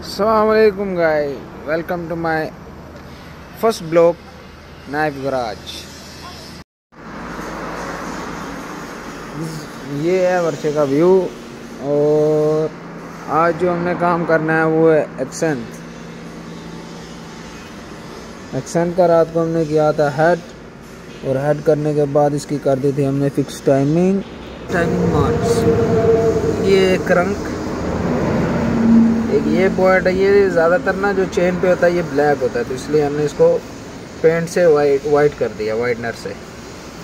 अस्सलामुअलैकुम guys, welcome to my first blog knife garage. ये है वर्षे का व्यू और आज जो हमने काम करना है वो है एक्सेंट का। रात को हमने किया था हेड और हेड करने के बाद इसकी कर दी थी हमने फिक्स टाइमिंग मार्च। ये क्रंक एक ये पॉइंट है, ये ज़्यादातर ना जो चेन पे होता है ये ब्लैक होता है, तो इसलिए हमने इसको पेंट से वाइट कर दिया वाइटनर से।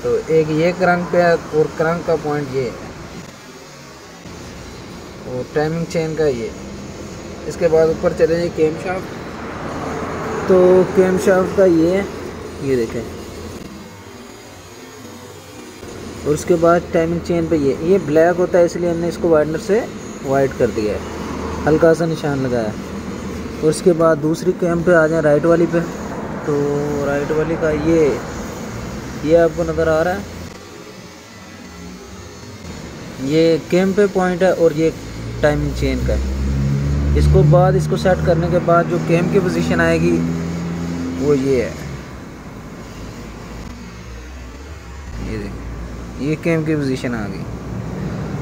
तो एक ये क्रंक पे है और क्रंक का पॉइंट ये है और टाइमिंग चेन का ये। इसके बाद ऊपर चले जाइए केम शाफ्ट, तो केम शाफ्ट का ये देखें, और उसके बाद टाइमिंग चेन पे ये ब्लैक होता है, इसलिए हमने इसको वाइटनर से वाइट कर दिया है, हल्का सा निशान लगाया। और उसके बाद दूसरी कैम पे आ जाए राइट वाली पे, तो राइट वाली का ये आपको नज़र आ रहा है, ये कैम पे पॉइंट है और ये टाइमिंग चेन का है। इसको सेट करने के बाद जो कैम की पोजीशन आएगी वो ये है, ये देखिए ये कैम की पोजीशन आ गई,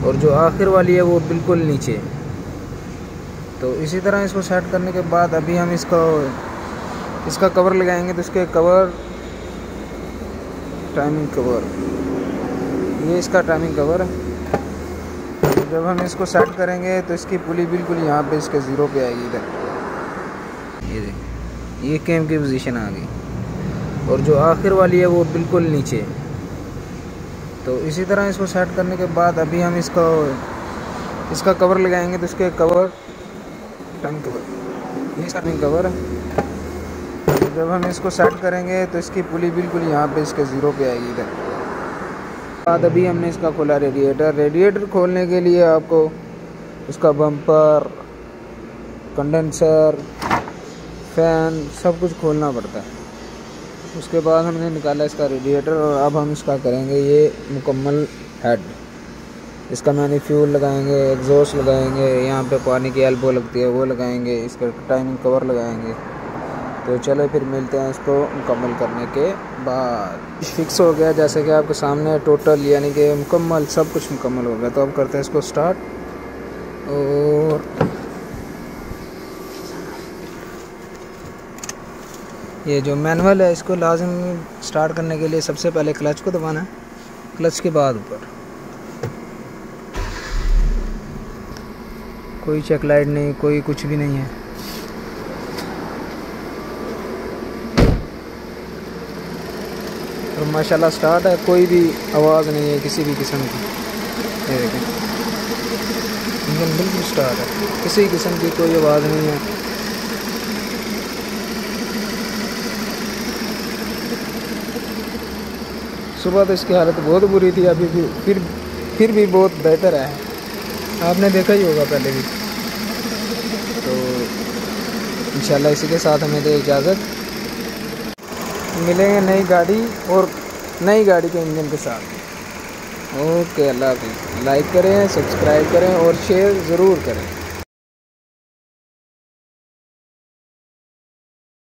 और जो आखिर वाली है वो बिल्कुल नीचे है। तो इसी तरह इसको सेट करने के बाद अभी हम इसका कवर लगाएंगे। तो इसके कवर टाइमिंग कवर, ये इसका टाइमिंग कवर है। जब हम इसको सेट करेंगे तो इसकी पुली बिल्कुल यहाँ पे इसके ज़ीरो पे आएगी। इधर ये देखिए ये कैम की पोजीशन आ गई और जो आखिर वाली है वो बिल्कुल नीचे। तो इसी तरह इसको सेट करने के बाद अभी हम इसका कवर लगाएंगे। तो इसके कवर टाइमिंग कवर, ये टाइमिंग कवर है। जब हम इसको सेट करेंगे तो इसकी पुली बिल्कुल यहाँ पे इसके ज़ीरो पे आएगी। इधर बाद अभी हमने इसका खोला रेडिएटर खोलने के लिए आपको उसका बम्पर, कंडेंसर, फैन सब कुछ खोलना पड़ता है। उसके बाद हमने निकाला इसका रेडिएटर और अब हम इसका करेंगे ये मुकम्मल हेड। इसका मैंने फ्यूल लगाएंगे, एग्जॉस्ट लगाएंगे, यहाँ पे पानी की एल्बो लगती है वो लगाएंगे, इसका टाइमिंग कवर लगाएंगे। तो चलो फिर मिलते हैं इसको मुकम्मल करने के बाद। फिक्स हो गया जैसे कि आपके सामने टोटल, यानी कि मुकम्मल सब कुछ मुकम्मल हो गया। तो अब करते हैं इसको स्टार्ट और ये जो मैनुअल है इसको लाजम स्टार्ट करने के लिए सबसे पहले क्लच को दबाना है, क्लच के बाद ऊपर। कोई चेक लाइट नहीं, कोई कुछ भी नहीं है। तो माशाल्लाह स्टार्ट है, कोई भी आवाज़ नहीं है किसी भी किस्म की। ये देखें इंजन बिल्कुल स्टार्ट है, किसी किस्म की कोई आवाज़ नहीं है। सुबह तो इसकी हालत बहुत बुरी थी, अभी भी फिर भी बहुत बेहतर है, आपने देखा ही होगा पहले भी। तो इंशाल्लाह इसी के साथ हमें दे इजाज़त, मिलेंगे नई गाड़ी और नई गाड़ी के इंजन के साथ। ओके, अल्लाह हाफिज़। लाइक करें, सब्सक्राइब करें और शेयर ज़रूर करें।